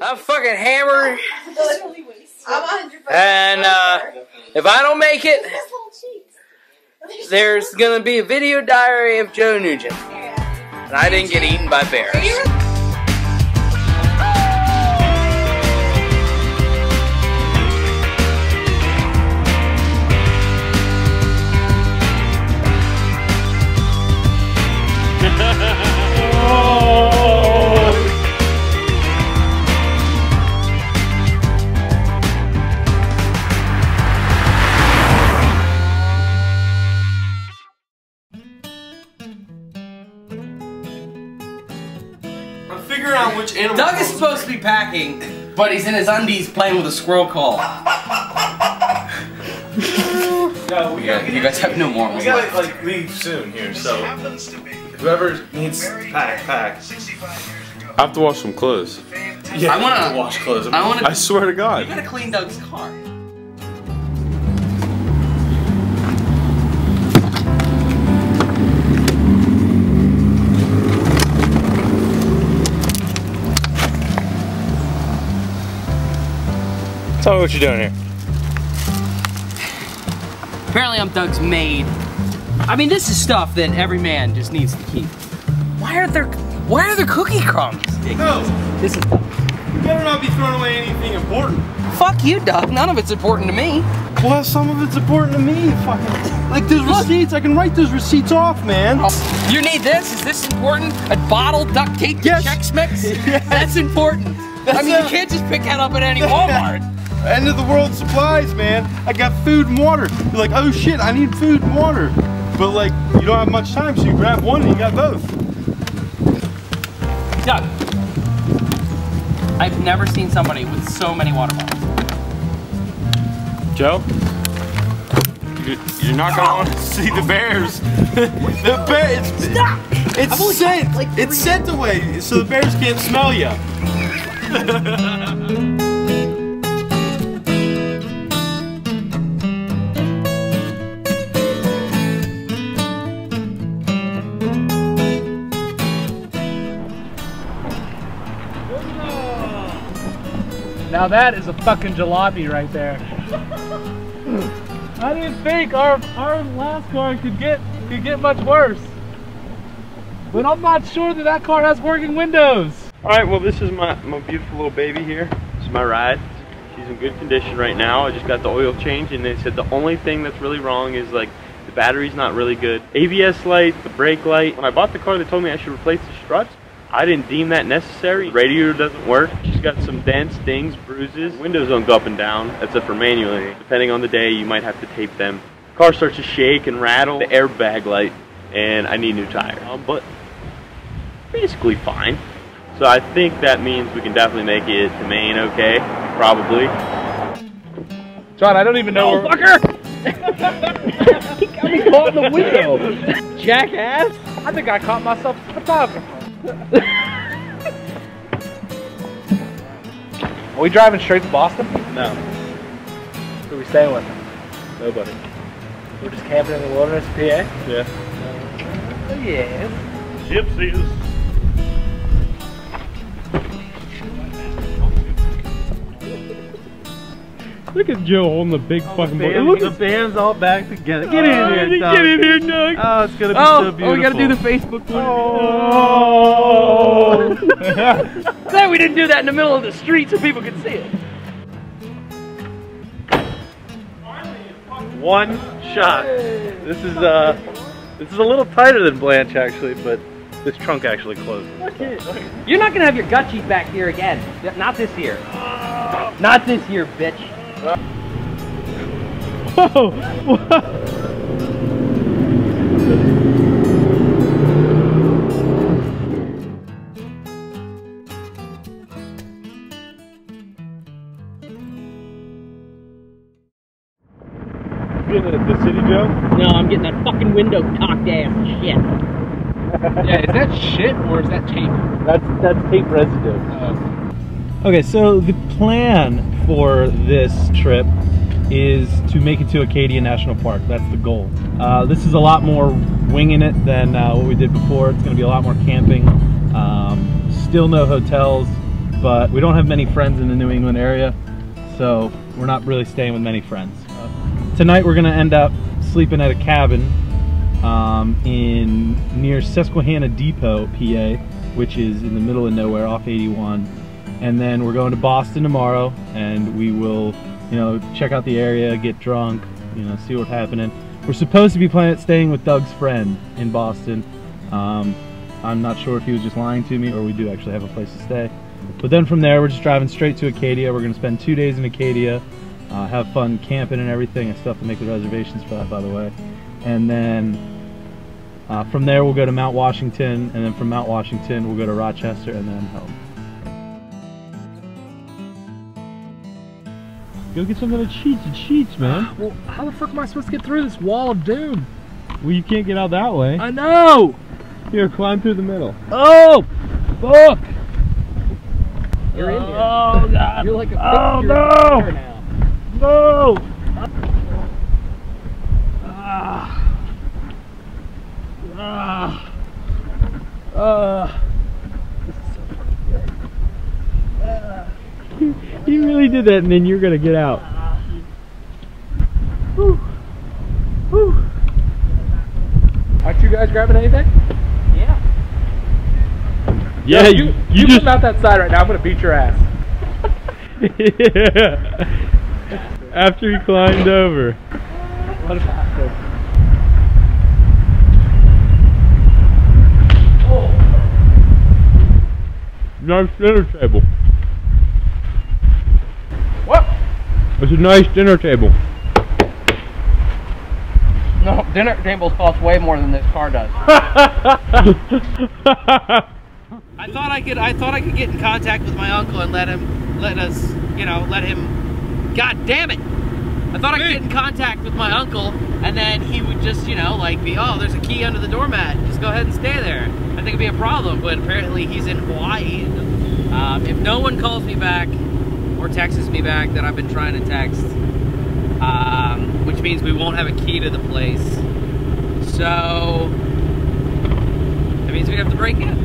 I'm fucking hammered. I'm 100%. And if I don't make it, there's gonna be a video diary of Joe Nugent. And I didn't get eaten by bears. Doug is supposed to be packing, but he's in his undies playing with a squirrel call. No, we gotta, you guys have no more. We gotta like leave soon here, so whoever needs to pack. I have to wash some clothes. Yeah, I want to wash clothes. I swear to God. You gotta clean Doug's car. Tell me what you're doing here. Apparently I'm Doug's maid. I mean, this is stuff that every man just needs to keep. Why are there cookie crumbs? No. This is Doug. You better not be throwing away anything important. Fuck you, Doug. None of it's important to me. Well, some of it's important to me. Fucking like those receipts. I can write those receipts off, man. Oh, you need this? Is this important? A bottle, duct tape, yes. Chex Mix? Yes. That's important. That's I mean, you can't just pick that up at any Walmart. End of the world supplies, man. I got food and water. You're like, oh shit, I need food and water. But like, you don't have much time, so you grab one and you got both. Doug, I've never seen somebody with so many water bottles. Joe, you're not gonna want to see the bears. The bears, stop! It's sent. Like it's sent away, so the bears can't smell you. Now that is a fucking jalopy right there. I didn't think our last car could get much worse. But I'm not sure that car has working windows. All right, well this is my beautiful little baby here. This is my ride. She's in good condition right now. I just got the oil change and they said the only thing that's really wrong is like the battery's not really good. ABS light, the brake light. When I bought the car, they told me I should replace the struts. I didn't deem that necessary. Radio doesn't work. She's got some dents, dings, bruises. Windows don't go up and down, except for manually. Depending on the day, you might have to tape them. Car starts to shake and rattle. The airbag light, and I need new tires. But basically fine. So I think that means we can definitely make it to Maine, okay? Probably. John, I don't even know. Oh, fucker! He got me caught in the window. Jackass! I think I caught myself in the photographer. Are we driving straight to Boston? No. Who are we staying with? Nobody. We're just camping in the wilderness, PA? Yeah. Yeah. Gypsies. Look at Joe holding the big fucking board. Look at the band's all back together. Get in here, Doug. Get in here, Doug. Oh, it's gonna be so beautiful. Oh, we gotta do the Facebook one. Oh. Glad we didn't do that in the middle of the street so people could see it. One shot. This is a little tighter than Blanche actually, but this trunk actually closes. You're not gonna have your gutchies back here again. Not this year. Not this year, bitch. Whoa! You getting at the city, Joe? No, I'm getting that fucking window cocked ass shit. Yeah, is that shit or is that tape? That's tape residue. Okay, so the plan for this trip is to make it to Acadia National Park. That's the goal. This is a lot more winging it than what we did before. It's going to be a lot more camping. Still no hotels. but we don't have many friends in the New England area, so we're not really staying with many friends. Tonight we're gonna end up sleeping at a cabin near Susquehanna Depot, PA, which is in the middle of nowhere off 81. And then we're going to Boston tomorrow, and we will, you know, check out the area, get drunk, you know, see what's happening. We're supposed to be planning on staying with Doug's friend in Boston. I'm not sure if he was just lying to me or we do actually have a place to stay. But then from there, we're just driving straight to Acadia. We're gonna spend 2 days in Acadia, have fun camping and everything. I still have to make the reservations for that, by the way. And then from there, we'll go to Mount Washington, and then from Mount Washington, we'll go to Rochester, and then home. Go get some of the cheats, man. Well, how the fuck am I supposed to get through this wall of doom? Well, you can't get out that way. I know! Here, climb through the middle. Oh! Fuck! You're in here. Oh, God! You're like a fixture of now. No! Ah! This is so fucking good. You really did that, and then you're gonna get out. Whew. Aren't you guys grabbing anything? Yeah. Yeah. No, you just come out that side right now. I'm gonna beat your ass. Yeah. After he climbed over. What a bastard. Nice dinner table. What? It's a nice dinner table. No, dinner tables cost way more than this car does. I thought I could get in contact with my uncle and let him. God damn it! I thought I could get in contact with my uncle, and then he would just, you know, like be, oh, there's a key under the doormat. Just go ahead and stay there. I think it'd be a problem, but apparently he's in Hawaii. And, if no one calls me back or texts me back that I've been trying to text, which means we won't have a key to the place. So, that means we have to break in.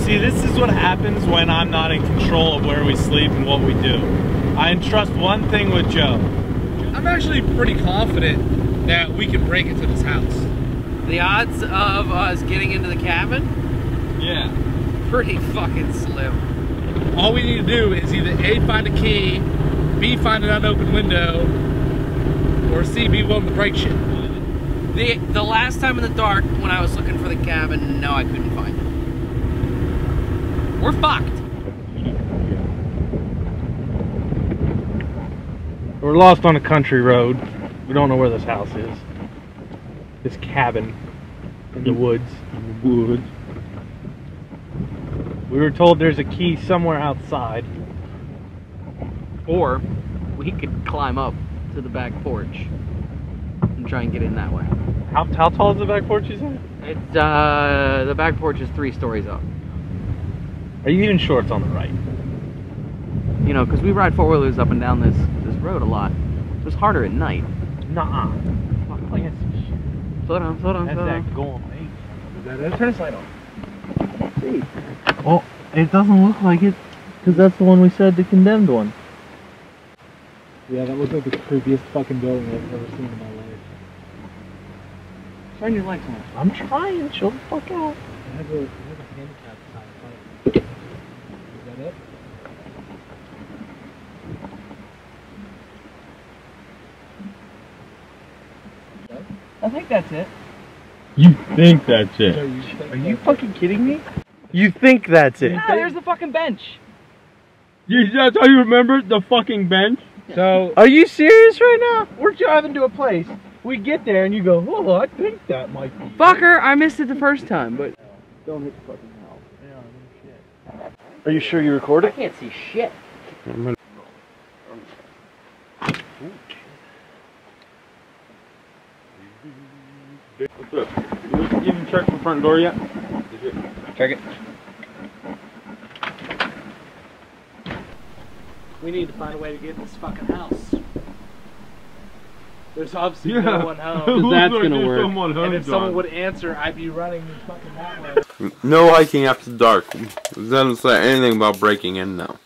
See, this is what happens when I'm not in control of where we sleep and what we do. I entrust one thing with Joe. I'm actually pretty confident that we can break into this house. The odds of us getting into the cabin? Yeah. Pretty fucking slim. All we need to do is either A, find a key, B, find an unopened window, or C, be willing to break shit. The last time in the dark when I was looking for the cabin, no, I couldn't find it. We're fucked. We're lost on a country road. We don't know where this house is. This cabin in the woods. In the woods. We were told there's a key somewhere outside. Or we could climb up to the back porch and try and get in that way. How tall is the back porch, you said? It's, the back porch is 3 stories up. Are you even sure it's on the right? You know, because we ride 4-wheelers up and down this road a lot. It was harder at night. Nuh-uh. Fuck, like, slow down. That's that gold. Turn this light on. See. Well, it doesn't look like it, because that's the one we said, the condemned one. Yeah, that looks like the creepiest fucking building I've ever seen in my life. Turn your lights on. I'm trying. Chill the fuck out. I have a handicap sign. Is that it? I think that's it. You think that's it? Are you fucking kidding me? You think that's it? Yeah, there's the fucking bench. That's how you remember the fucking bench? So, are you serious right now? We're driving to a place. We get there and you go, oh, I think that might be. Fucker, I missed it the first time, but. Don't hit the fucking house. Yeah, I mean, shit. Are you sure you recorded? I can't see shit. What's up? You even checked the front door yet? Check it. We need to find a way to get in this fucking house. There's obviously no one home. That's gonna work. And if someone would answer, I'd be running fucking that way. No hiking after dark. It doesn't say anything about breaking in now.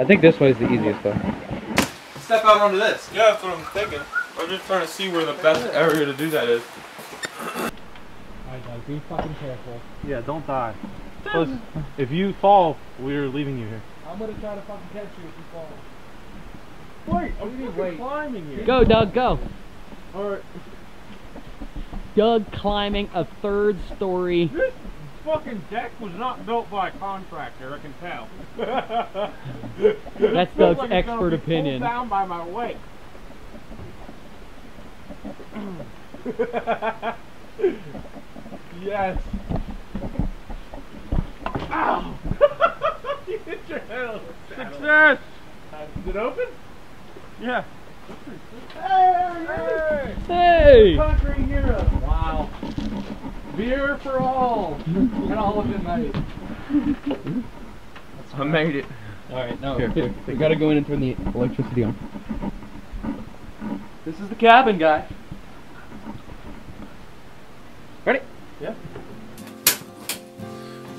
I think this way is the easiest though. Step out onto this. Yeah, that's what I'm thinking. I'm just trying to see where the best area to do that is. Alright, Doug, be fucking careful. Yeah, don't die. Plus, if you fall, we're leaving you here. I'm gonna try to fucking catch you if you fall. Wait, I'm fucking climbing here. Go, Doug, go. Alright. Doug climbing a third story. This fucking deck was not built by a contractor, I can tell. That's Doug's like expert opinion. It's down by my weight. Yes. Ow! You hit your head. Success! Is it open? Yeah. Hey! Hey! Conquering hero. Wow. Beer for all. And all of it night. I made it. Alright, now we gotta go in and turn the electricity on. This is the cabin, guy. Ready? Yeah.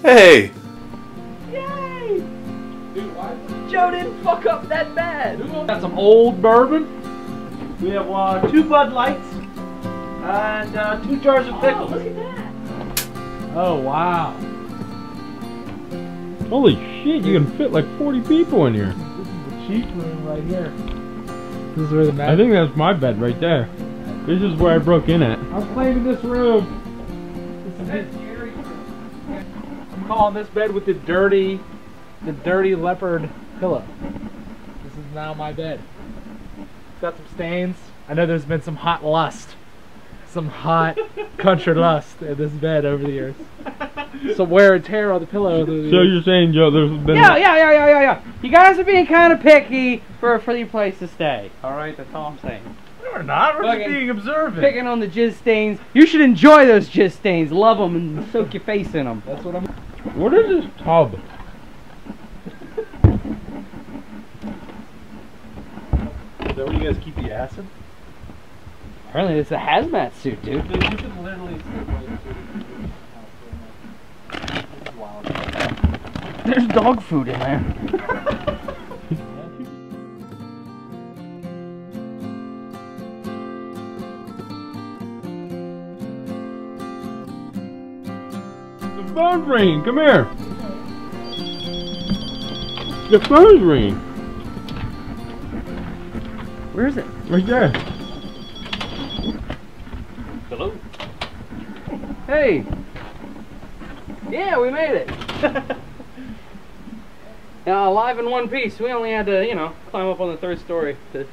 Hey! Yay! Dude, why? Joe didn't fuck up that bad! Got some old bourbon. We have 2 Bud Lights and 2 jars of pickles. Oh, look at that! Oh, wow. Holy shit, you can fit like 40 people in here. This is the cheap room right here. This is where the bed. I think that's my bed right there. This is where I broke in at. I'm claiming this room. This is it. I'm calling this bed with the dirty leopard pillow. This is now my bed. It's got some stains. I know there's been some hot lust. Some hot country lust in this bed over the years. Some wear and tear on the pillow. So you're saying, Joe, there's been... Yeah. You guys are being kind of picky for your place to stay. Alright, that's all I'm saying. We're not. We're just being observant. Picking on the jizz stains. You should enjoy those jizz stains. Love them and soak your face in them. That's what I'm... What is this tub? Is that where you guys keep the acid? Apparently it's a hazmat suit, dude. You can literally... There's dog food in there. The phone's ringing. Come here. The phone's ringing. Where is it? Right there. Hello. Hey. Yeah, we made it. Alive in one piece. We only had to, you know, climb up on the third story to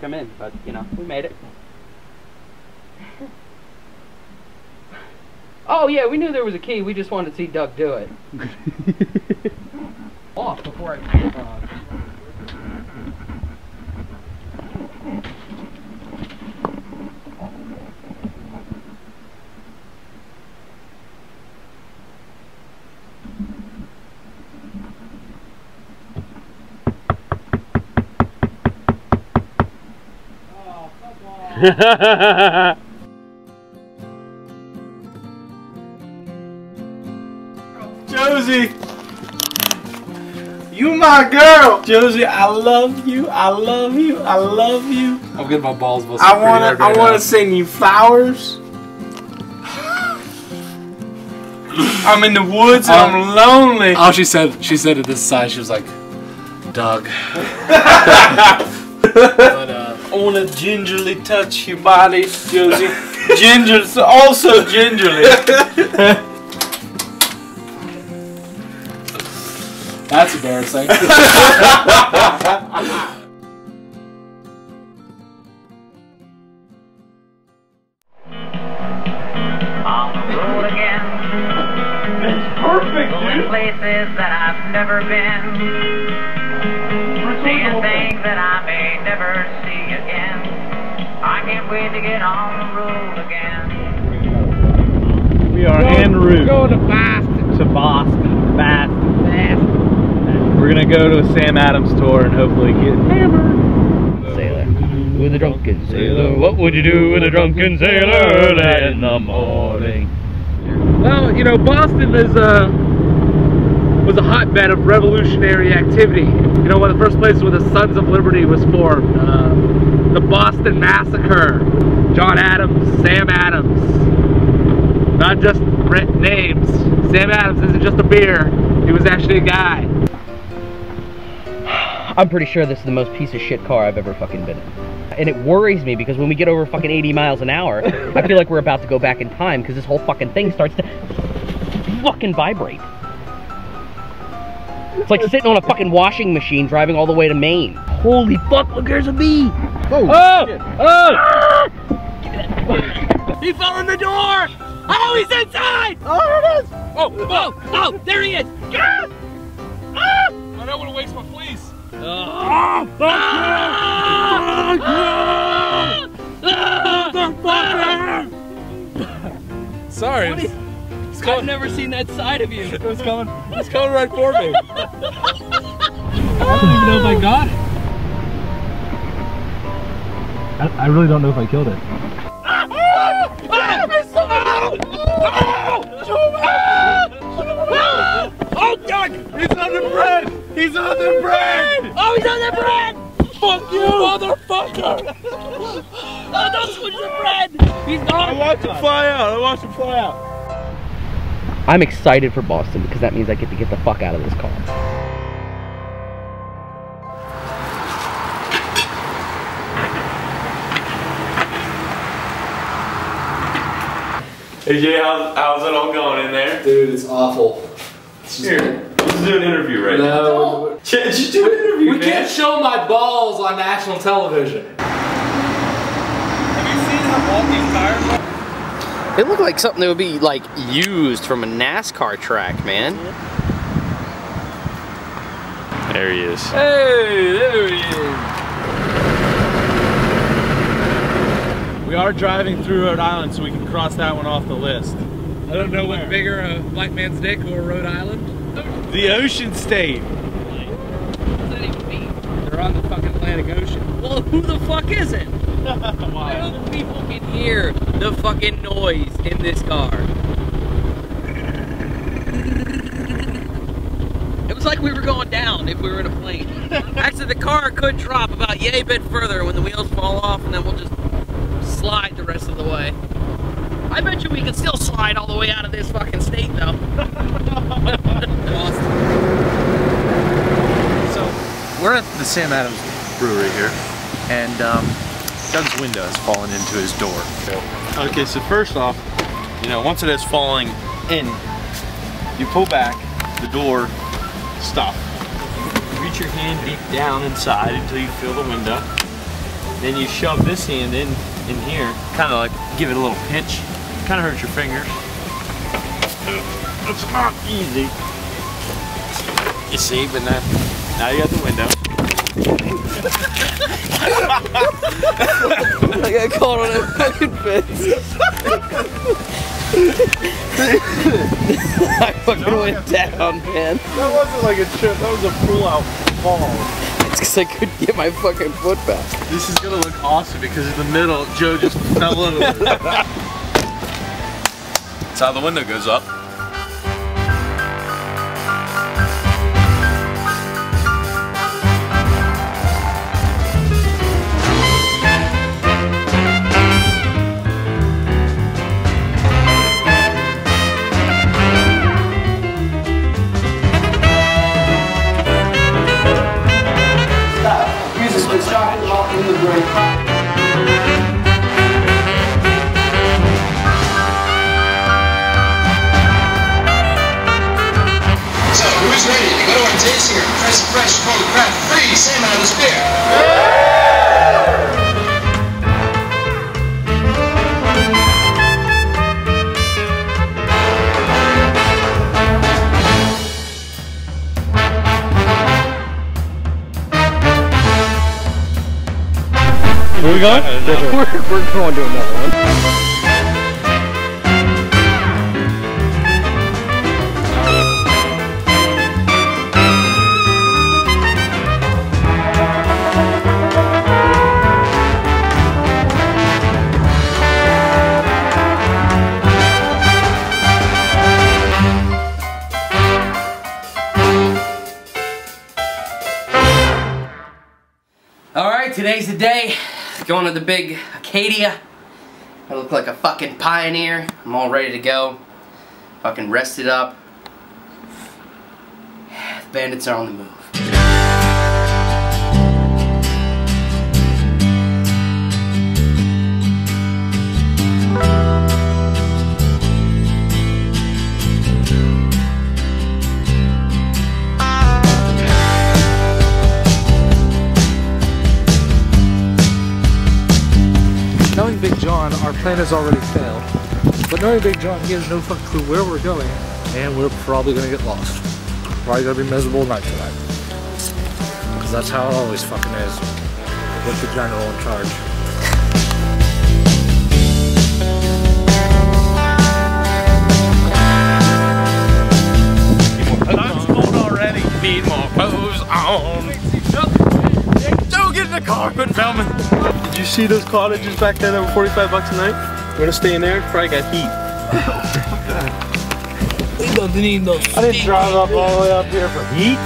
come in, but, you know, we made it. Oh, yeah, we knew there was a key. We just wanted to see Doug do it. Off before I... Josie, you my girl. Josie, I love you. I love you. I love you. I'm getting my balls busted. I wanna send you flowers. I'm in the woods and I'm lonely. Oh, she said at this side, she was like, Doug. I want to gingerly touch your body, Josie. Also gingerly. That's embarrassing. On the road again. That's perfect, dude. Places that I've never been. Seeing things that I may never see. I can't wait to get on the road again. We are en route. We're going to Boston. To Boston. Boston. We're going to go to a Sam Adams tour and hopefully get hammered. Sailor, with a drunken sailor, what would you do with a drunken sailor in the morning? Well, you know, Boston is was a hotbed of revolutionary activity. You know, one of the first places where the Sons of Liberty was formed, the Boston Massacre, John Adams, Sam Adams, not just names. Sam Adams isn't just a beer, he was actually a guy. I'm pretty sure this is the most piece of shit car I've ever fucking been in. And it worries me because when we get over fucking 80 miles an hour, I feel like we're about to go back in time because this whole fucking thing starts to fucking vibrate. It's like sitting on a fucking washing machine driving all the way to Maine. Holy fuck, look, there's a bee! Oh! Oh! Oh. He fell in the door! Oh, he's inside! Oh, there it is! Oh! Oh! Oh! There he is! Ah! Ah! I don't want to waste my fleece. Oh, fuck you! Fuck you! Sorry. I've never seen that side of you. It was coming. It's coming right for me. I don't even know if I got it. I really don't know if I killed it. Oh, Doug! He's on the bread! He's on the bread! Oh, he's on the bread! Fuck you, motherfucker! Oh, don't switch the bread! He's not. I watched him fly out. I'm excited for Boston because that means I get to get the fuck out of this car. AJ, how's it all going in there? Dude, it's awful. It's just here. Let's do an interview right now. No. Just do an interview, man. We can't show my balls on national television. Have you seen how all these tires are? It looked like something that would be like used from a NASCAR track, man. There he is. Hey, there he is. We are driving through Rhode Island, so we can cross that one off the list. I don't know what's bigger, a black man's dick or Rhode Island. The Ocean State. What does that even mean? They're on the fucking Atlantic Ocean. Well, who the fuck is it? I hope people can hear the fucking noise in this car. It was like we were going down if we were in a plane. Actually, the car could drop about yay bit further when the wheels fall off, and then we'll just slide the rest of the way. I bet you we can still slide all the way out of this fucking state, though. So, we're at the Sam Adams Brewery here, and Doug's window has fallen into his door. Okay, so first off, you know, once it is falling in, you pull back, the door stops. Reach your hand deep down inside until you feel the window. Then you shove this hand in here, kind of like give it a little pinch. Kind of hurts your fingers. It's not easy. You see, but now you got the window. I got caught on a fucking fence. I fucking went down, man. That wasn't like a trip, that was a pull-out fall. It's because I couldn't get my fucking foot back. This is gonna look awesome because in the middle, Joe just fell over. That's how the window goes up. Fresh from the craft, free Sam Adams beer. Where are we going? We're going to another one. Alright, today's the day. Going to the big Acadia. I look like a fucking pioneer. I'm all ready to go. Fucking rested up. The bandits are on the move. Knowing Big John, our plan has already failed. But knowing Big John, he has no fucking clue where we're going, and we're probably gonna get lost. Probably gonna be a miserable night tonight. Because that's how it always fucking is. With Big John all in charge. Need more clothes on. Don't get in the carpet, Velman. Did you see those cottages back there that were 45 bucks a night? You wanna stay in there? It's probably got heat. He doesn't need no heat. I didn't drive up all the way up here for heat.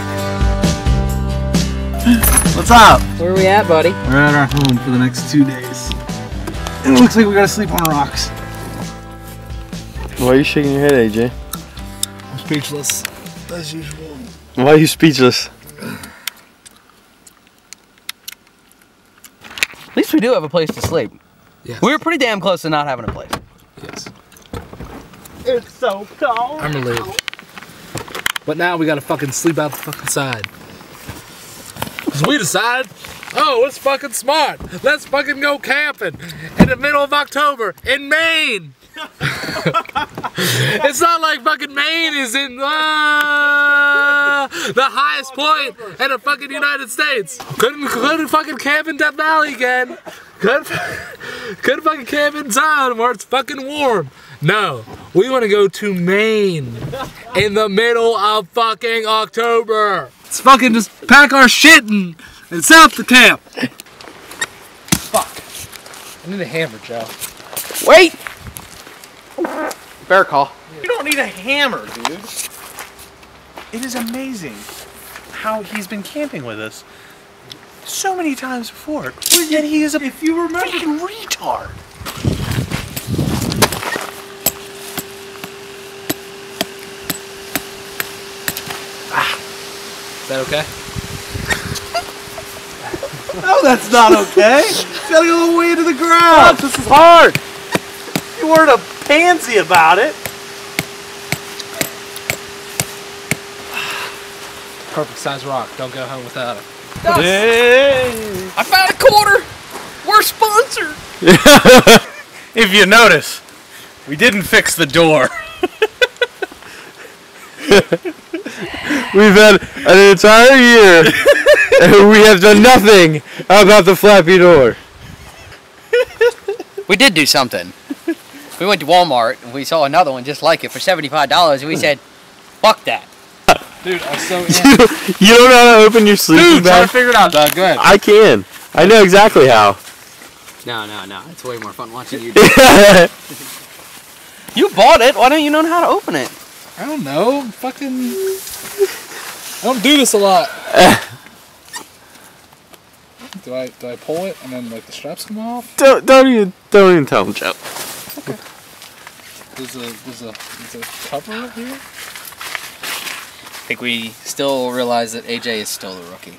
What's up? Where are we at, buddy? We're at our home for the next 2 days. It looks like we gotta sleep on rocks. Why are you shaking your head, AJ? I'm speechless, as usual. Why are you speechless? At least we do have a place to sleep. Yes. We were pretty damn close to not having a place. Yes. It's so cold. I'm relieved. But now we gotta fucking sleep out the fucking side. Cause we decide, oh, it's fucking smart. Let's fucking go camping in the middle of October in Maine. It's not like fucking Maine is in the highest point in the fucking United States. Couldn't fucking camp in Death Valley again. Couldn't fucking camp in town where it's fucking warm. No, we want to go to Maine in the middle of fucking October. Let's fucking just pack our shit and set up the camp. Fuck. I need a hammer, Joe. Wait. Bear call. You don't need a hammer, dude. It is amazing how he's been camping with us so many times before. Yet he is a freaking retard. Ah. Is that okay? No, that's not okay. It's gotta go all the way into the ground. Stop, this is hard. You weren't a pansy about it. Perfect size rock. Don't go home without it. Hey. I found a quarter. We're sponsored. If you notice, we didn't fix the door. We've had an entire year and we have done nothing about the flappy door. We did do something. We went to Walmart and we saw another one just like it for $75 and we said, fuck that. Dude, I'm so You don't know how to open your sleeping bag? Dude, try to figure it out, Doug. Go ahead. I can. I know exactly how. No. It's way more fun watching you do it. You bought it. Why don't you know how to open it? I don't know. Fucking... I don't do this a lot. Do I pull it and then like the straps come off? Don't even tell them, Joe. Okay. There's a cover up here? I think we still realize that AJ is still the rookie.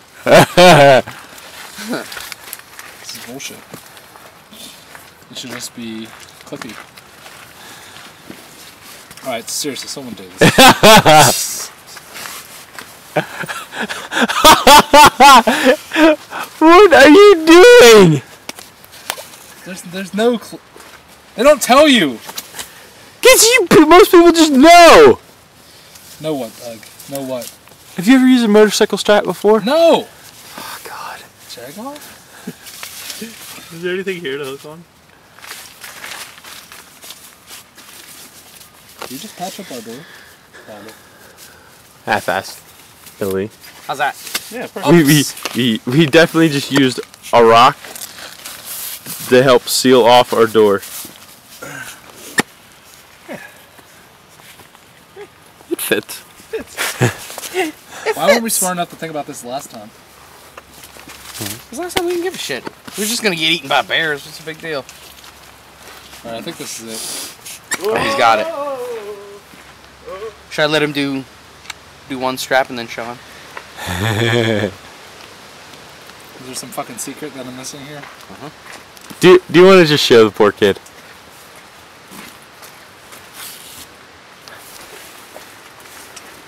This is bullshit. It should just be clippy. Alright, seriously, someone do this. What are you doing? There's no clue. They don't tell you. Most people just know. Know what, Doug? Know what? Have you ever used a motorcycle strap before? No. Oh God. Jaguar? Is there anything here to hook on? Did you just patch up our door? Found it. Half-assed, Billy. How's that? Yeah, perfect. We definitely just used a rock to help seal off our door. It fits. Why weren't we smart enough to think about this last time? Because last time we didn't give a shit. We were just going to get eaten by bears. What's the big deal? All right, I think this is it. Oh, he's got it. Should I let him do one strap and then show him? Is there some fucking secret that I'm missing here? Uh-huh. Do you want to just show the poor kid?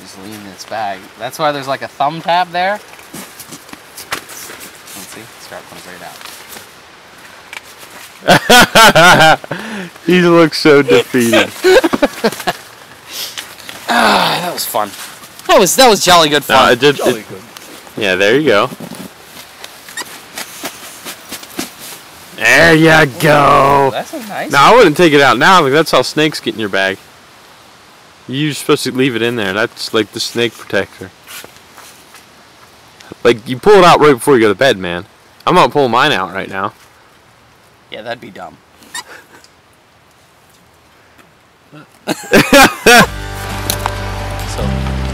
Just lean this bag. That's why there's like a thumb tab there. Let's see. Strap comes right out. He looks so defeated. Ah, that was fun. That was jolly good fun. No, jolly good. Yeah, there you go. There you go. Ooh, that's a nice. No, I wouldn't take it out now because that's how snakes get in your bag. You're supposed to leave it in there. That's like the snake protector. Like you pull it out right before you go to bed, man. I'm not pulling mine out right now. Yeah, that'd be dumb. So,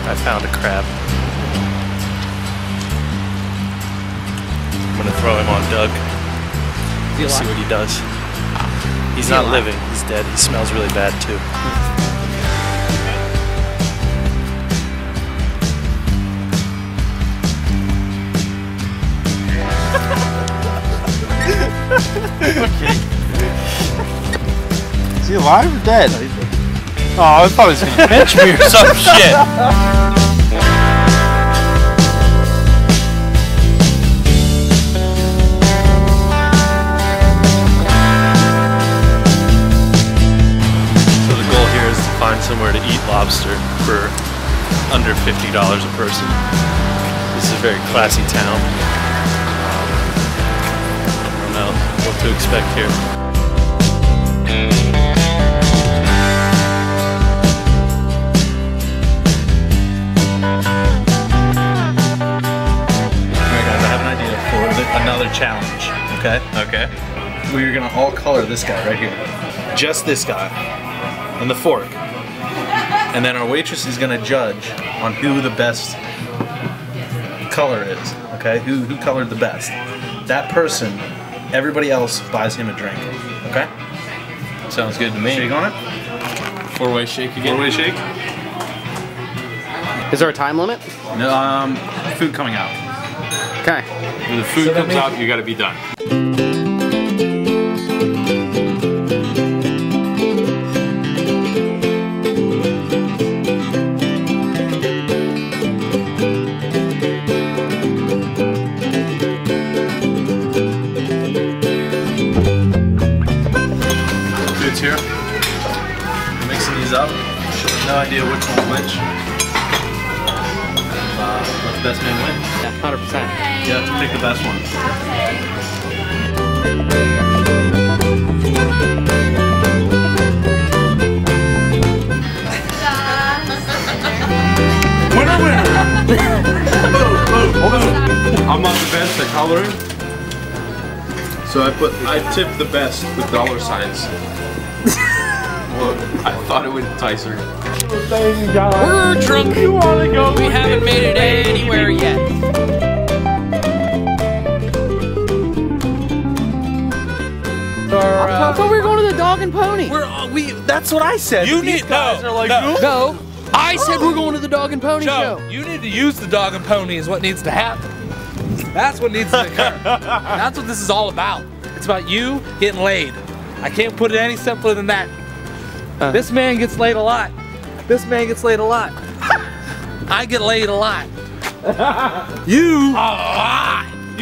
I found a crab. I'm gonna throw him on Doug. We'll see what he does. He's not living, he's dead. He smells really bad too. Is he alive or dead? Oh, I thought he was gonna pinch me or some shit. So the goal here is to find somewhere to eat lobster for under $50 a person. This is a very classy town. Know what to expect here. Alright guys, I have an idea for another challenge. Okay? Okay. We're gonna all color this guy right here. Just this guy. And the fork. And then our waitress is gonna judge on who the best color is. Okay? Who colored the best. That person. Everybody else buys him a drink. Okay? Sounds good to me. Shake on it. Four-way shake again. Four-way shake. Is there a time limit? No. Food coming out. Okay. When the food comes out, you got to be done. Here. Mixing these up. No idea which one's which. Let the best man win. Yeah, 100%. You have to pick the best one. Winner, winner! Boom, boom, boom. I'm not the best at coloring. So I tipped the best with $ signs. Look, I thought it would entice her. We're drunk. You wanna go? We haven't made it anywhere yet. I thought we were going to the dog and pony. That's what I said. These guys are like, no. I said we're going to the dog and pony show. You need to use the dog and pony is what needs to happen. That's what needs to occur. That's what this is all about. It's about you getting laid. I can't put it any simpler than that. This man gets laid a lot. This man gets laid a lot. I get laid a lot. You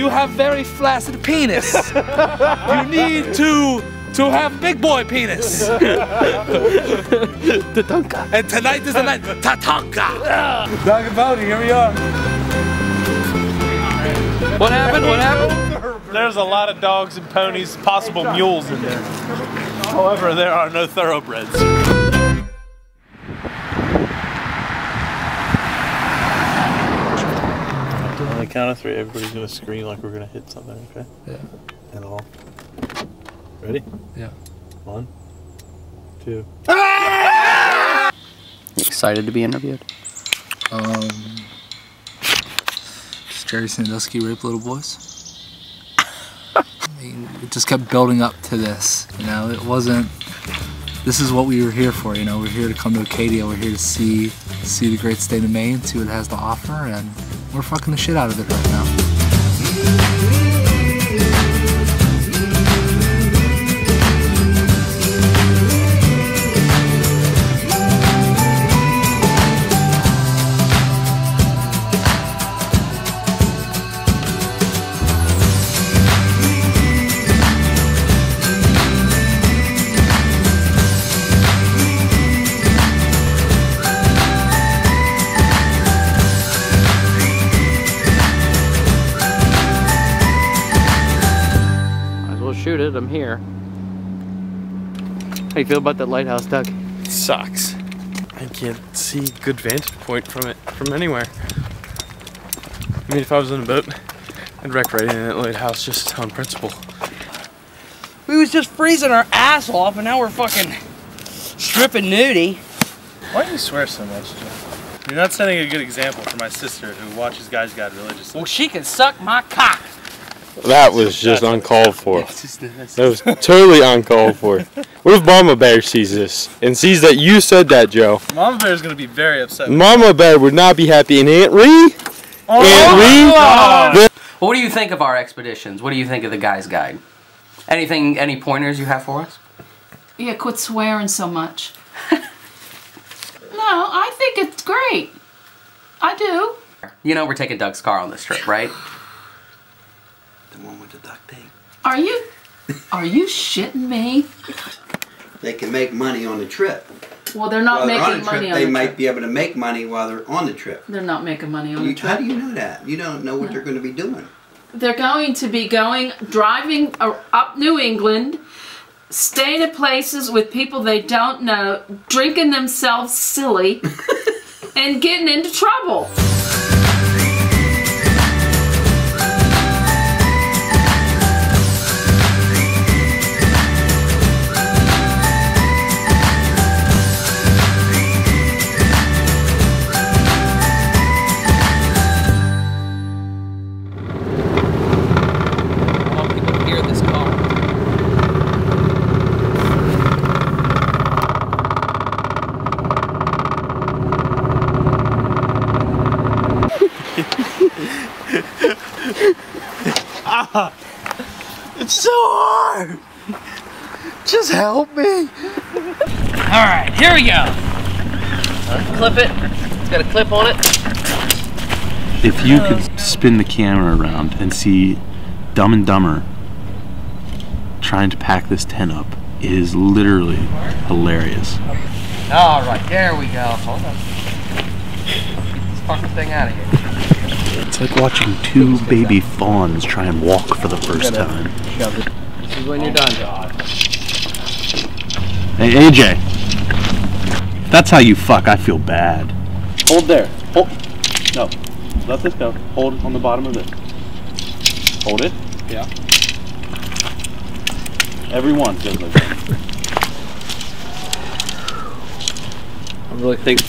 have very flaccid penis. You need to have big boy penis. Tatanka. And tonight is the night. Tatanka. Dog and pony, here we are. What happened? What happened? There's a lot of dogs and ponies, possible mules in there. However, there are no thoroughbreds. On the count of three, everybody's gonna scream like we're gonna hit something, okay? Yeah. And all. Ready? Yeah. 1, 2. Ah! Excited to be interviewed. Jerry Sandusky rape little boys? it just kept building up to this, you know. It wasn't, this is what we were here for, you know. We're here to come to Acadia, we're here to see the great state of Maine, see what it has to offer, and we're fucking the shit out of it right now. I'm here. How do you feel about that lighthouse, Doug? It sucks. I can't see good vantage point from it from anywhere. I mean, if I was in a boat, I'd wreck right in that lighthouse just on principle. We was just freezing our ass off and now we're fucking stripping nudie. Why do you swear so much, Jeff? You're not setting a good example for my sister who watches Guys Guide religiously. Well, she can suck my cock. That was just uncalled for. That was totally uncalled for. What if Mama Bear sees this and sees that you said that, Joe? Mama Bear is going to be very upset. Mama Bear would not be happy. And Aunt Ree? Aunt Ree? Well, what do you think of our expeditions? What do you think of the Guy's Guide? Anything, any pointers you have for us? Yeah, quit swearing so much. No, I think it's great. I do. You know we're taking Doug's car on this trip, right? The one with the duct tape. Are you shitting me? They can make money on the trip. Well, they're not making money on the trip. They might be able to make money while they're on the trip. They're not making money on the trip. How do you know that? You don't know what they're going to be doing. They're going to be driving up New England, staying at places with people they don't know, drinking themselves silly, and getting into trouble. It's so hard! Just help me! Alright, here we go! Clip it. It's got a clip on it. If you could spin the camera around and see Dumb and Dumber trying to pack this tent up, it is literally hilarious. Alright, there we go. Hold on. Get this fucking thing out of here. It's like watching two baby fawns try and walk for the first time. This is when you're done. Hey, AJ. If that's how you fuck, I feel bad. Hold there. Hold. No. Let this go. Hold it on the bottom of it. Hold it. Yeah. Everyone goes like that. I really think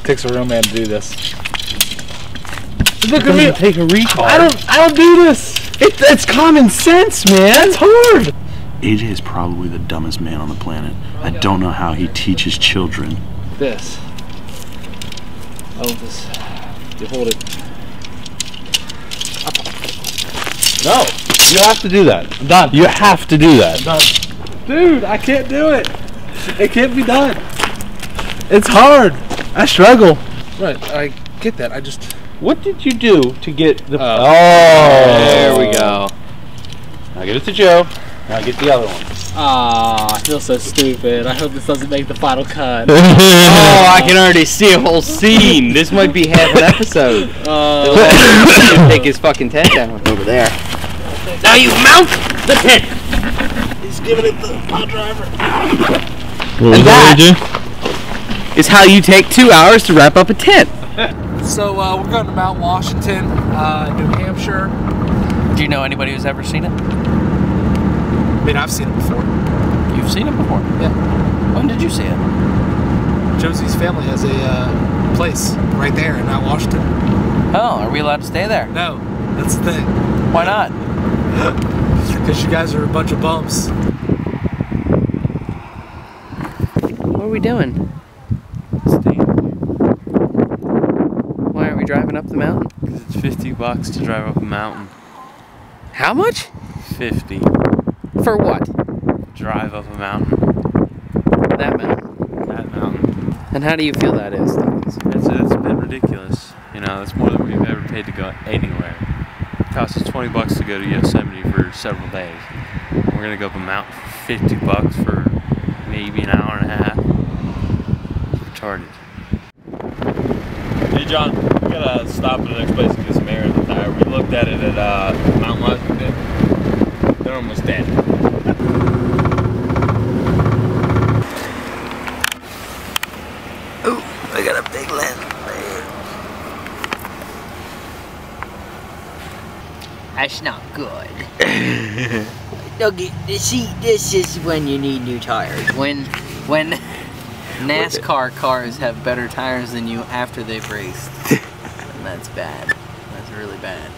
it takes a real man to do this. Look at me! Take a recall. I don't do this. It's common sense, man. It's hard. AJ is probably the dumbest man on the planet. I don't know how he teaches children. This. Oh, this. You hold it. No, you have to do that. I'm done. You have to do that. I'm done. Dude, I can't do it. It can't be done. It's hard. I struggle. Right, I get that. I just. What did you do to get the... There we go. Now get it to Joe. Now get the other one. I feel so stupid. I hope this doesn't make the final cut. I can already see a whole scene. This might be half an episode. Take his fucking tent down over there. Now you mount the tent. He's giving it the pile driver. And that is how you take 2 hours to wrap up a tent. So we're going to Mount Washington, New Hampshire. Do you know anybody who's ever seen it? I mean, I've seen it before. You've seen it before? Yeah. When did you see it? Josie's family has a place right there in Mount Washington. Oh, are we allowed to stay there? No, that's the thing. Why not? Because you guys are a bunch of bumps. What are we doing? Staying here. Why aren't we driving up the mountain? Because it's $50 to drive up a mountain. How much? 50. For what? Drive up a mountain. That mountain? That mountain. And how do you feel that is? It's been ridiculous. You know, that's more than we've ever paid to go anywhere. It costs us $20 to go to Yosemite for several days. And we're gonna go up a mountain for $50 for maybe an hour and a half. It's retarded. Hey John, we gotta stop at the next place and get some air in the tire. We looked at it at Mount Washington. They're almost dead. Ooh, I got a big lens. That's not good. Okay, see, this is when you need new tires. When NASCAR cars have better tires than you after they've raced. And that's bad. That's really bad.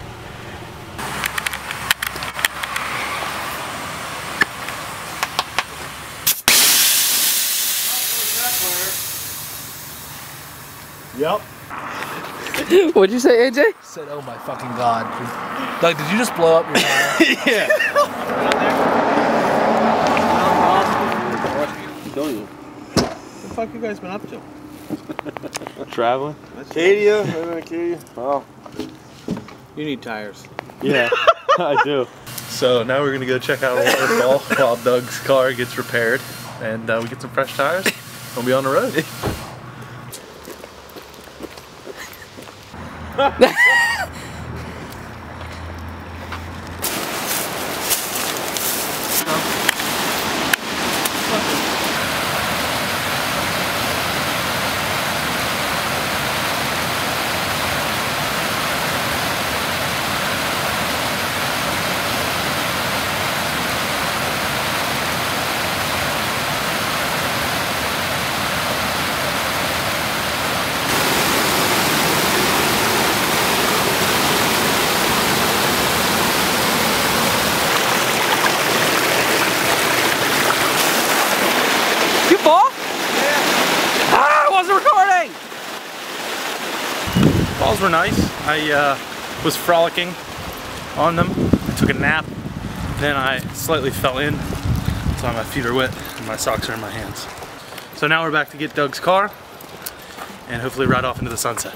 Yep. What'd you say, AJ? I said, oh my fucking god. Doug, did you just blow up your tire? Yeah. What the fuck you guys been up to? Traveling. Acadia, I'm in Acadia. Wow. You need tires. Yeah, I do. So now we're gonna go check out a waterfall while Doug's car gets repaired, and we get some fresh tires. We'll be on the road. Falls were nice. I was frolicking on them. I took a nap, then I slightly fell in. That's why my feet are wet and my socks are in my hands. So now we're back to get Doug's car and hopefully ride off into the sunset.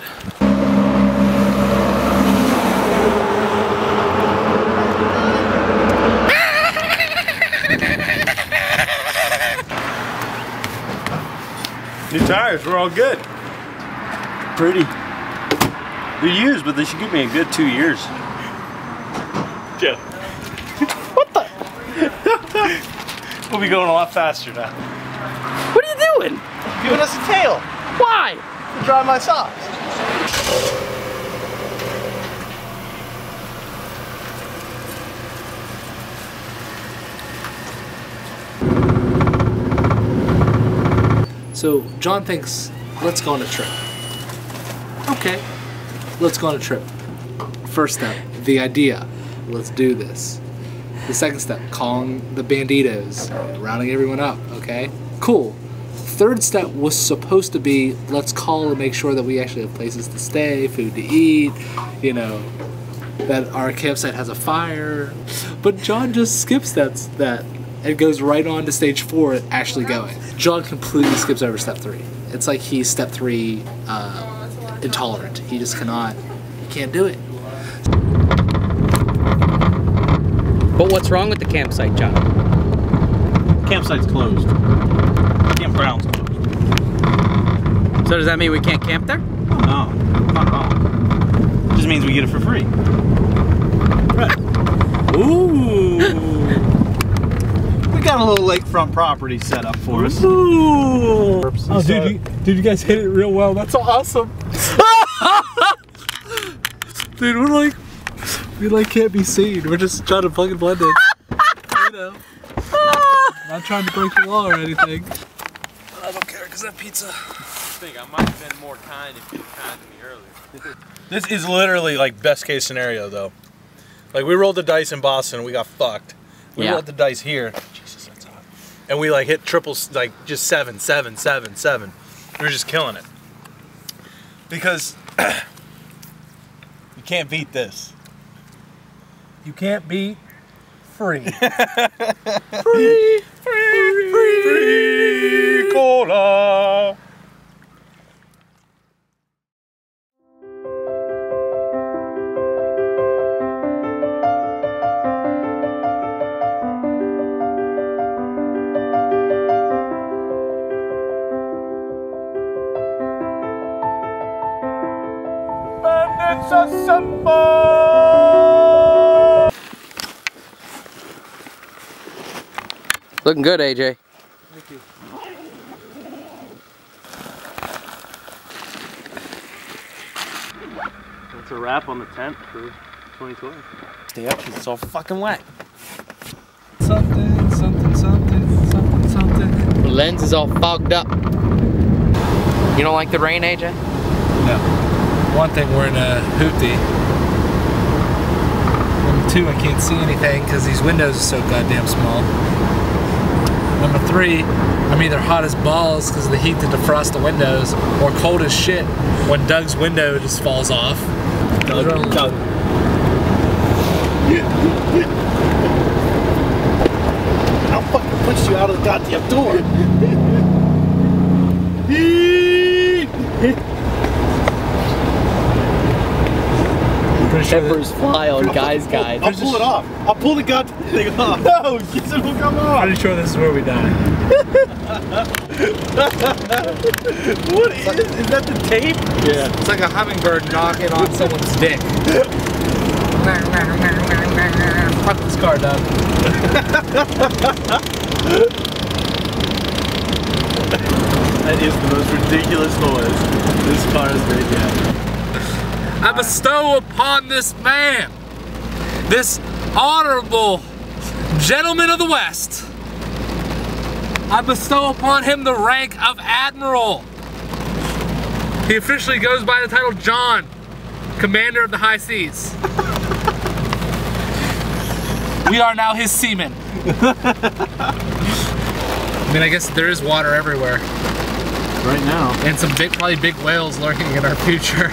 New tires, we're all good. Pretty. They're used, but they should give me a good 2 years. Yeah. What the? We'll be going a lot faster now. What are you doing? Giving us a tail. Why? To dry my socks. So John thinks, let's go on a trip. Okay. Let's go on a trip. First step, the idea. Let's do this. The second step, calling the banditos, rounding everyone up, okay? Cool. Third step was supposed to be, let's call and make sure that we actually have places to stay, food to eat, you know, that our campsite has a fire. But John just skips that and goes right on to stage 4 and actually going. John completely skips over step 3. It's like he's step 3, intolerant. He just cannot, he can't do it. But what's wrong with the campsite, John? Campsite's closed. Campground's closed. So does that mean we can't camp there? Oh, no. Fuck off. It just means we get it for free. Right. Ooh. We got a little lakefront property set up for us. Ooh. Oh, dude, you guys hit it real well. That's awesome. Dude, we can't be seen. We're just trying to fucking blend in. You know. Not trying to break the law or anything. I don't care, because that pizza. I think I might have been more kind if you were kind to me earlier. This is literally like best case scenario though. Like, we rolled the dice in Boston, and we got fucked. We rolled the dice here. Jesus, that's hot. And we, like, hit triples, like, just seven, seven, seven, seven. We were just killing it. Because you can't beat this. You can't beat free. Free, free, free, free cola. Looking good, AJ. Thank you. That's a wrap on the tent for 2012. Stay up because it's all fucking wet. Something, something, something, something, something. The lens is all fogged up. You don't like the rain, AJ? No. One thing, we're in a hoopty. Number two, I can't see anything because these windows are so goddamn small. Number three, I'm either hot as balls because of the heat that defrosts the windows, or cold as shit when Doug's window just falls off. Doug. I'll fucking push you out of the goddamn door. Peppers fly on Guys Guide. I'll pull it off. I'll pull the goddamn thing off. No, it will come off. I'm sure this is where we die. What is it? Is that the tape? Yeah. It's like a hummingbird knocking on someone's dick. Fuck this car, Doug. That is the most ridiculous noise this car has made yet. I bestow upon this man, this honorable gentleman of the West, I bestow upon him the rank of Admiral. He officially goes by the title John, Commander of the High Seas. We are now his seamen. I mean, I guess there is water everywhere. Right now. And some big, probably big whales lurking in our future.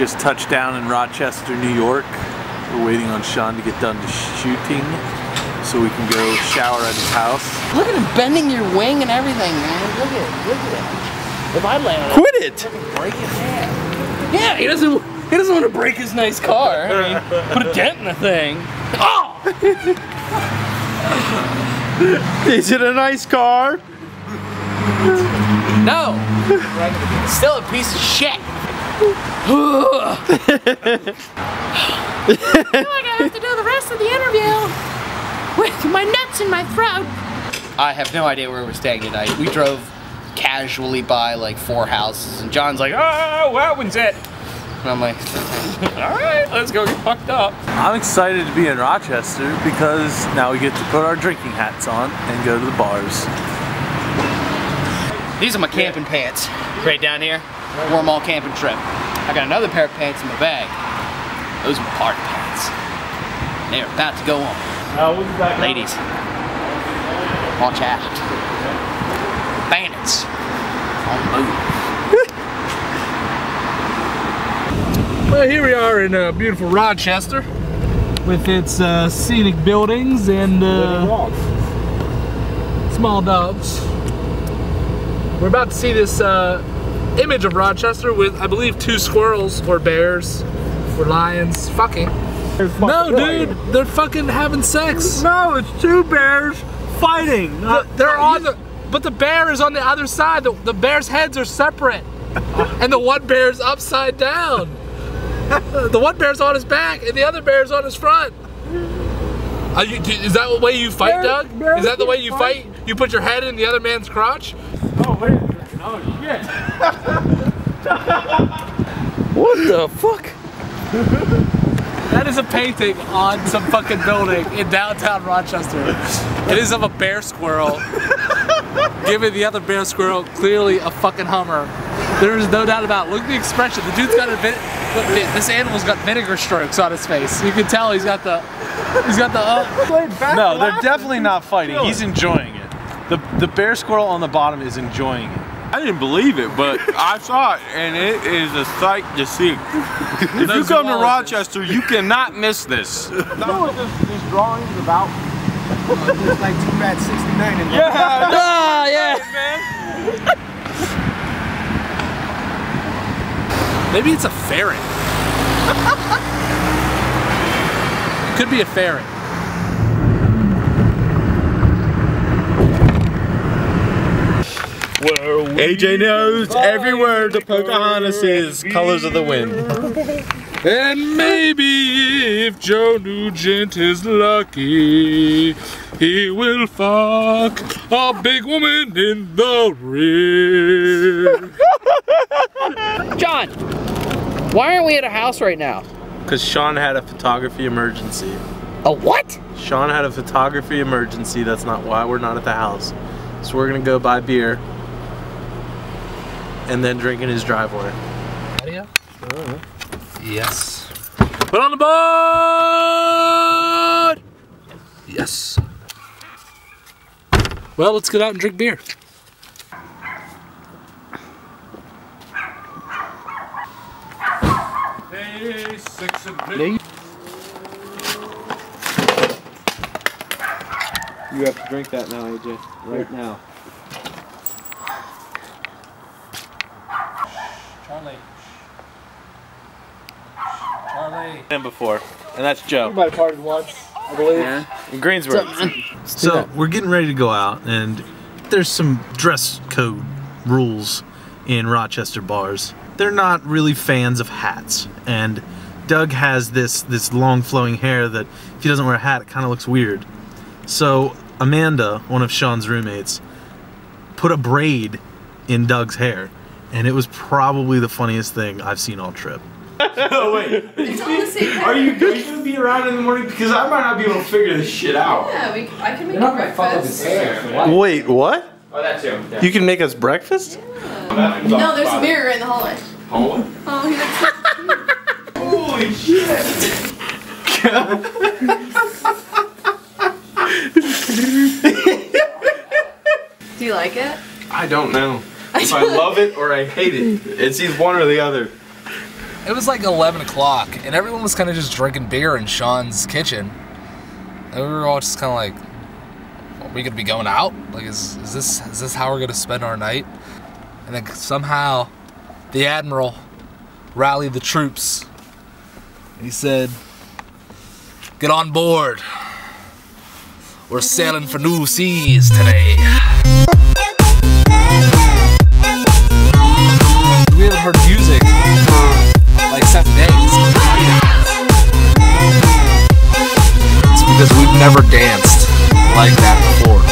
Just touched down in Rochester, New York. We're waiting on Sean to get done shooting so we can go shower at his house. Look at him bending your wing and everything, man. Look at it, look at it. If I land on it, I'll break his hand. Yeah, he doesn't want to break his nice car. I mean, put a dent in the thing. Oh! Is it a nice car? No. It's still a piece of shit. I feel like I have to do the rest of the interview with my nuts in my throat. I have no idea where we're staying tonight. We drove casually by like 4 houses, and John's like, "Oh, that one's it." And I'm like, "All right, let's go get fucked up." I'm excited to be in Rochester because now we get to put our drinking hats on and go to the bars. These are my camping pants, right down here. Warm all camping trip. I got another pair of pants in my bag. Those are party pants. They're about to go on. Ladies, watch out. Bandits on the move. Well, here we are in beautiful Rochester with its scenic buildings and small dogs. We're about to see this image of Rochester with, I believe, 2 squirrels or bears or lions fucking. No, dude, they're fucking having sex. No, it's 2 bears fighting. They're on the, but the bear is on the other side. The bear's heads are separate, and the one bear's upside down. The one bear's on his back, and the other bear's on his front. Is that the way you fight, Doug? Is that the way you fight? You put your head in the other man's crotch? Oh wait. Oh shit! What the fuck? That is a painting on some fucking building in downtown Rochester. It is of a bear squirrel giving the other bear squirrel clearly a fucking Hummer. There is no doubt about it. Look at the expression. The dude's got a bit. This animal's got vinegar strokes on his face. You can tell he's got the. He's got the. No, they're definitely not fighting. He's enjoying it. The bear squirrel on the bottom is enjoying it. I didn't believe it, but I saw it, and it is a sight to see. If you come to Rochester, you cannot miss this. That's what this drawing is about. It's like 2 Rad 69 in there. Yeah, oh, yeah. Maybe it's a ferret. It could be a ferret. AJ knows every word to Pocahontas' Colors of the Wind. And maybe if Joe Nugent is lucky, he will fuck a big woman in the rear. John, why aren't we at a house right now? Because Sean had a photography emergency. A what? Sean had a photography emergency. That's not why we're not at the house. So we're gonna go buy beer and then drink in his driveway. Audio? Yes. Put on the board! Yes. Well, let's get out and drink beer. Hey, six and three. You have to drink that now, AJ. Right now. Charlie. Charlie. And before. And that's Joe. We might have partied once, I believe. Yeah. In Greensboro. So we're getting ready to go out, and there's some dress code rules in Rochester bars. They're not really fans of hats, and Doug has this long flowing hair that if he doesn't wear a hat, it kind of looks weird. So Amanda, one of Sean's roommates, put a braid in Doug's hair, and it was probably the funniest thing I've seen all trip. No, wait. It's all the same hair. Are you gonna be around in the morning? Because I might not be able to figure this shit out. Yeah, I can make you breakfast. Wait, what? Oh, that too. Yeah. You can make us breakfast? Yeah. No, there's a mirror in the hallway. Hallway? Oh, yeah. Holy shit! Do you like it? I don't know. If I love it or I hate it. It's either one or the other. It was like 11 o'clock and everyone was kind of just drinking beer in Sean's kitchen. And we were all just kind of like, are we going to be going out? Like, is this how we're going to spend our night? And then somehow the Admiral rallied the troops. And he said, get on board. We're sailing for new seas today. We haven't heard music for like 7 days. It's because we've never danced like that before.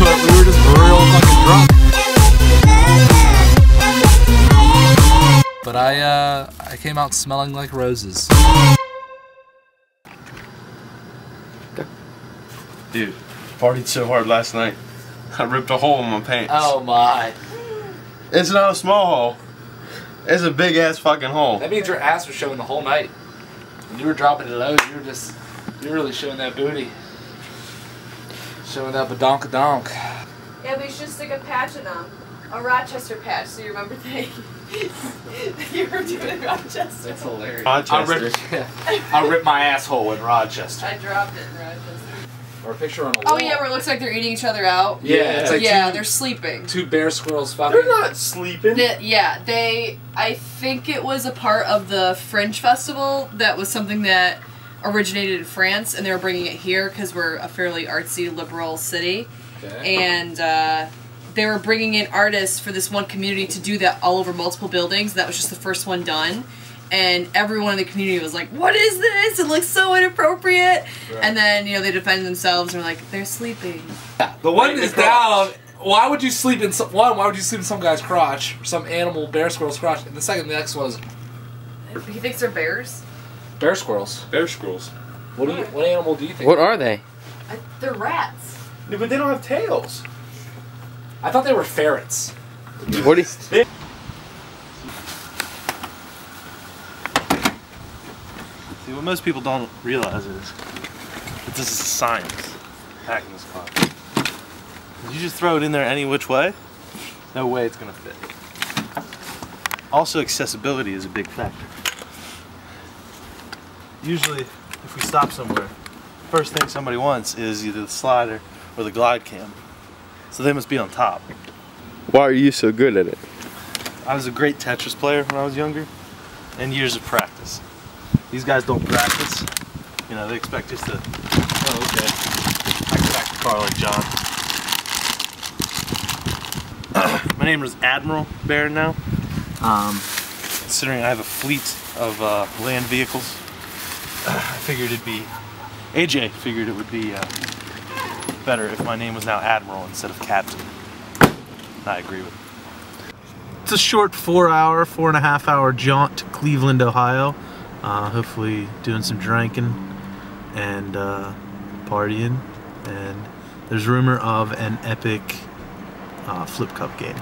But we were just real fucking drunk. But I came out smelling like roses. Dude, partied so hard last night, I ripped a hole in my pants. Oh my. It's not a small hole. It's a big ass fucking hole. That means your ass was showing the whole night. When you were dropping it low, you were really showing that booty. Showing that badonkadonk. Yeah, but you should stick a patch in them. A Rochester patch, so you remember things. You were doing it in Rochester. That's hilarious. Rochester. I ripped my asshole in Rochester. I dropped it in Rochester. Or a picture on a wall. Oh yeah, where it looks like they're eating each other out. Yeah, it's like they're sleeping. Two bear squirrels fucking. They're not sleeping. I think it was a part of the Fringe Festival that was something that originated in France, and they were bringing it here because we're a fairly artsy, liberal city. Okay. And they were bringing in artists for this one community to do that all over multiple buildings. That was just the first one done. And everyone in the community was like, what is this? It looks so inappropriate. Right. And then, you know, they defend themselves and are like, they're sleeping. The one is down. Why would you sleep in some guy's crotch? Or some animal, bear squirrel's crotch? And the next one is, You think they're bears? Bear squirrels. Bear squirrels. What do you? What animal do you think? What are they? They're rats. No, but they don't have tails. I thought they were ferrets. What do you? See, what most people don't realize is that this is a science. Hacking this clock. You just throw it in there any which way. No way it's gonna fit. Also, accessibility is a big factor. Usually, if we stop somewhere, first thing somebody wants is either the slider or the glide cam. So they must be on top. Why are you so good at it? I was a great Tetris player when I was younger, and years of practice. These guys don't practice. You know, they expect us to, oh, okay, I can back the car like John. My name is Admiral Bair now. Considering I have a fleet of land vehicles, I figured it'd be, AJ figured it would be better if my name was now Admiral instead of Captain. I agree with it. It's a short 4.5 hour jaunt to Cleveland, Ohio. Hopefully doing some drinking and partying, and there's rumor of an epic flip cup game.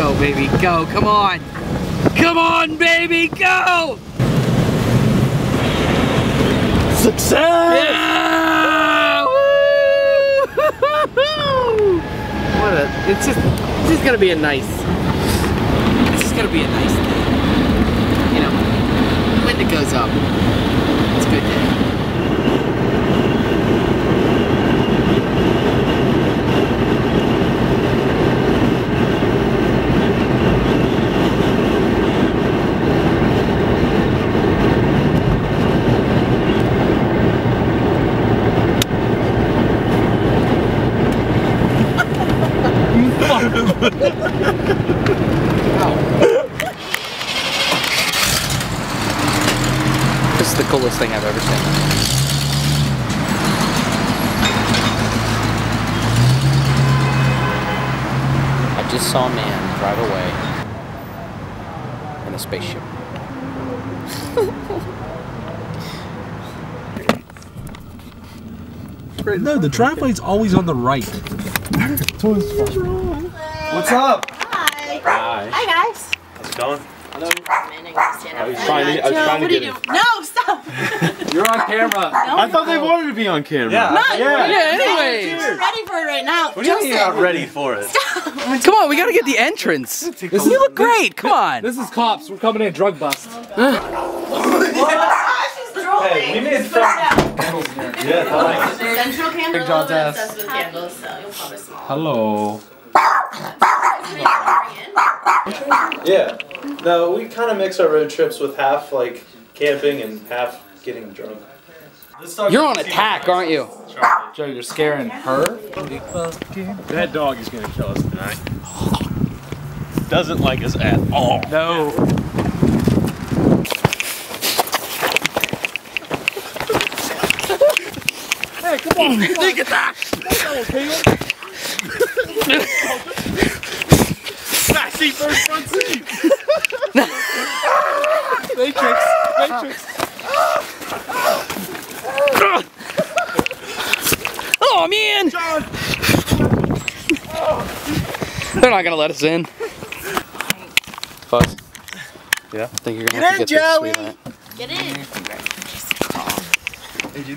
Go, baby, go, come on! Come on, baby, go! Success! Yeah! Woo! What a, it's just gonna be a nice, it's just gonna be a nice day. You know, when it goes up, it's a good day. This is the coolest thing I've ever seen. I just saw a man drive away in a spaceship. No, the traffic light's always on the right. What's wrong? What's up? Hi. Hi. Hi guys. How's it going? Hello. I was trying to, get it. No, stop! You're on camera. No, I thought they wanted to be on camera. Yeah. Not, yeah, anyways. We're ready for it right now. What do you mean you're not ready for it? Stop. Come on, we gotta get the entrance. You look great, come on. This is cops, we're coming in, drug bust. Hey, we made candles here. Yeah, thanks. Central candles and accessible candles, so you'll probably smell. Hello. Yeah. No, we kind of mix our road trips with half like camping and half getting drunk. You're on attack, aren't you? Joe, you're scaring her. That dog is gonna kill us tonight. Doesn't like us at all. No. Hey, come on! Look at that! Back seat first, front seat! Matrix! Matrix! Oh man! John. They're not gonna let us in. Fuzz. Yeah? I think you're gonna have to get this. Get in!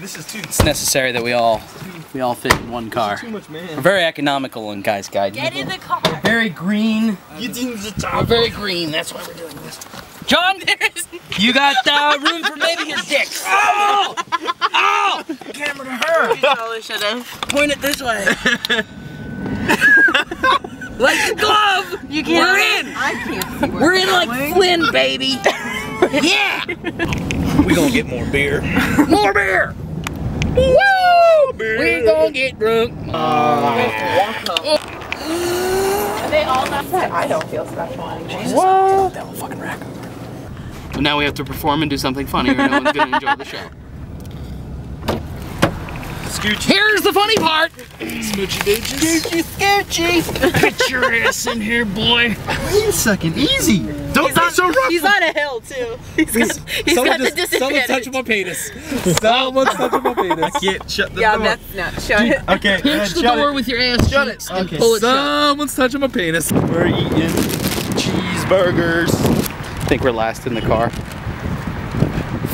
This is too. It's necessary that we all We all fit in one car. Too much, man. We're very economical in Guys Guide. Get in the car. We're very green. Get in the top. We're very green. That's why we're doing this. John, you got room for maybe your dick. Oh! Oh! Camera to her. You totally should have. Point it this way. Like the glove. You can't. We're in. I can't see. We're in like going. Flynn, baby. Yeah. We gonna get more beer. More beer. Woo! Beer. We gonna get drunk. Are they all not set? I don't feel special anymore. Jesus, what? That old fucking rack. But now we have to perform and do something funny, or no one's gonna enjoy the show. Scoochie. Here's the funny part. Smoochy bitches. Scoochie, scoochie. Put your ass in here, boy. Wait a second, easy. Don't be so rough. He's on a hill too. He's got the disadvantage. Someone touch my penis. Someone touch my penis. I can't shut the door. Yeah, that's not. Shut it. Okay. Pinch the door with your ass. Shut it. Okay. Pull it Someone's touching my penis. We're eating cheeseburgers. I think we're last in the car.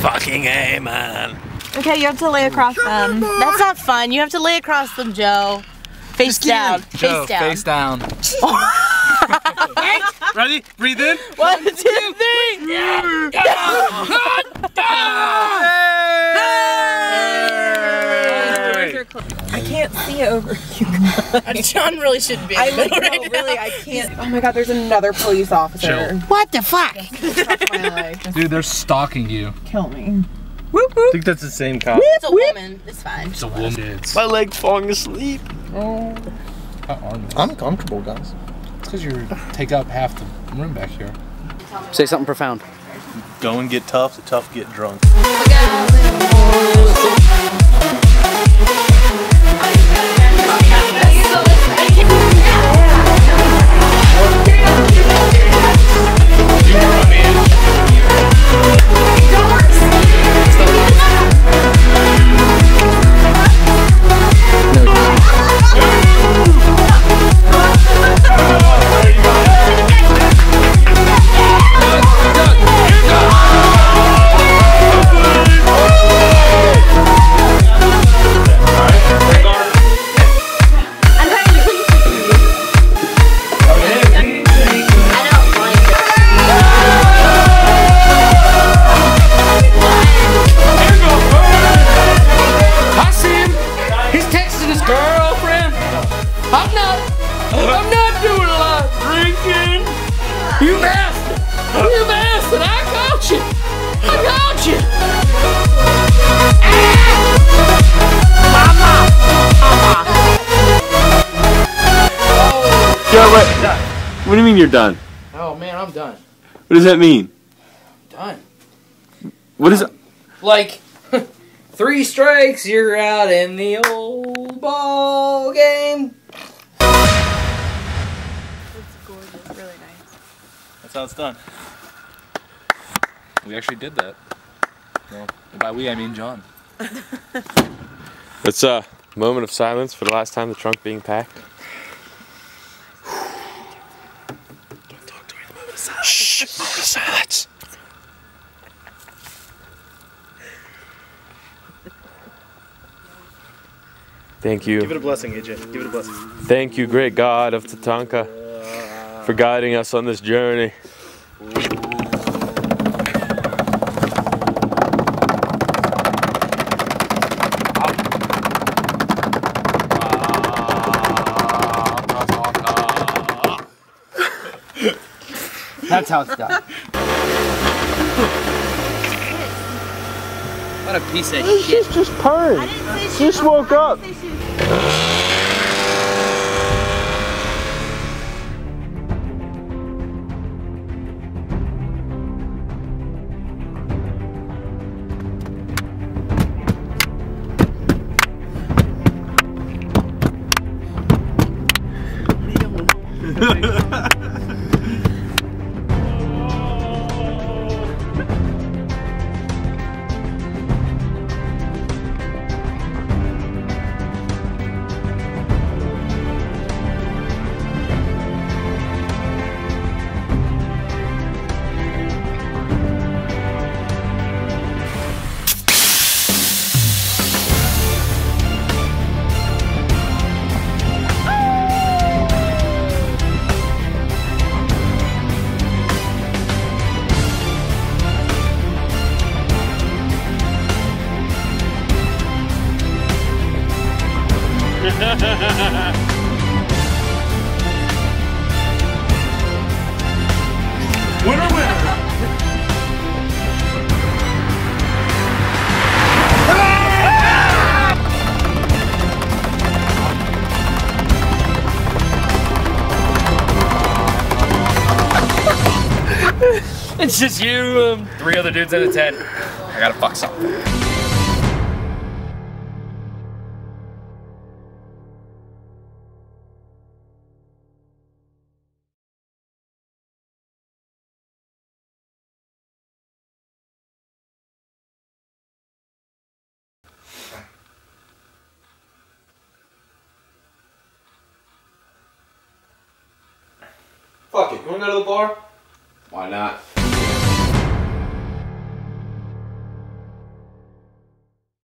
Fucking A, man. Okay, you have to lay across them. That's not fun. You have to lay across them, Joe. Face down. Joe, face down. Face down. Ready? Breathe in. 1, 2, 3. Yeah. I can't see over you guys. John really shouldn't be in the middle right now. Really, I can't. Oh my God, there's another police officer. Joe. What the fuck? Dude, they're stalking you. Kill me. Whoop, whoop. I think that's the same cop. It's a woman. It's fine. It's a woman. My leg's falling asleep. Oh. I'm comfortable, guys. It's because you take up half the room back here. Say something profound. Go and get tough. The tough get drunk. What do you mean you're done? Oh man, I'm done. What does that mean? I'm done. What is it? Like, 3 strikes, you're out in the old ball game. It's gorgeous, really nice. That's how it's done. We actually did that. Well, by we, I mean John. It's a moment of silence for the last time the trunk being packed. Shh! Silence! Thank you. Give it a blessing, AJ. Give it a blessing. Thank you, great God of Tatanka, for guiding us on this journey. That's how it's done. What a piece of shit. She's just purring. She just woke up. Winner, winner! It's just you, three other dudes in a tent. I gotta fuck something. Fuck it, you wanna go to the bar? Why not?